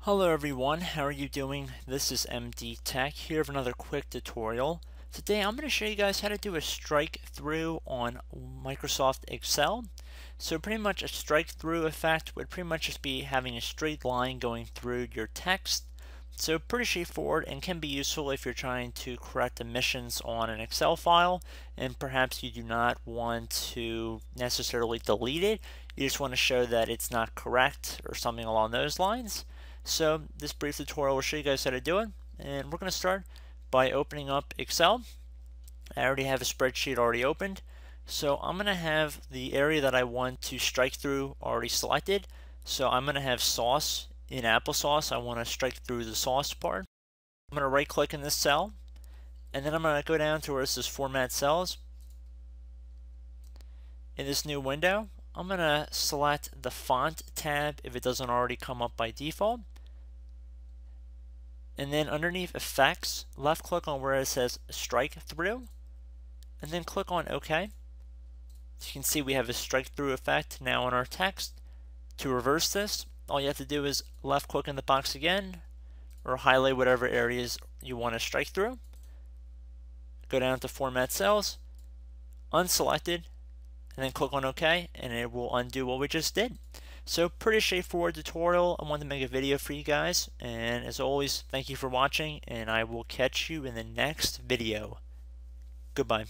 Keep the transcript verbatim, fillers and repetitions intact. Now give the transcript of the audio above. Hello everyone, how are you doing? This is M D Tech here for another quick tutorial. Today I'm going to show you guys how to do a strike through on Microsoft Excel. So pretty much a strike through effect would pretty much just be having a straight line going through your text. So pretty straightforward and can be useful if you're trying to correct omissions on an Excel file and perhaps you do not want to necessarily delete it. You just want to show that it's not correct or something along those lines. So this brief tutorial will show you guys how to do it, and we're going to start by opening up Excel. I already have a spreadsheet already opened, so I'm going to have the area that I want to strike through already selected. So I'm going to have sauce in applesauce. I want to strike through the sauce part. I'm going to right click in this cell, and then I'm going to go down to where it says Format Cells. In this new window, I'm going to select the Font tab if it doesn't already come up by default. And then underneath Effects, left click on where it says Strike Through, and then click on OK. As you can see, we have a strike through effect now on our text. To reverse this, all you have to do is left click in the box again, or highlight whatever areas you want to strike through. Go down to Format Cells, unselected, and then click on OK, and it will undo what we just did. So pretty straightforward tutorial. I wanted to make a video for you guys, and as always, thank you for watching, and I will catch you in the next video. Goodbye.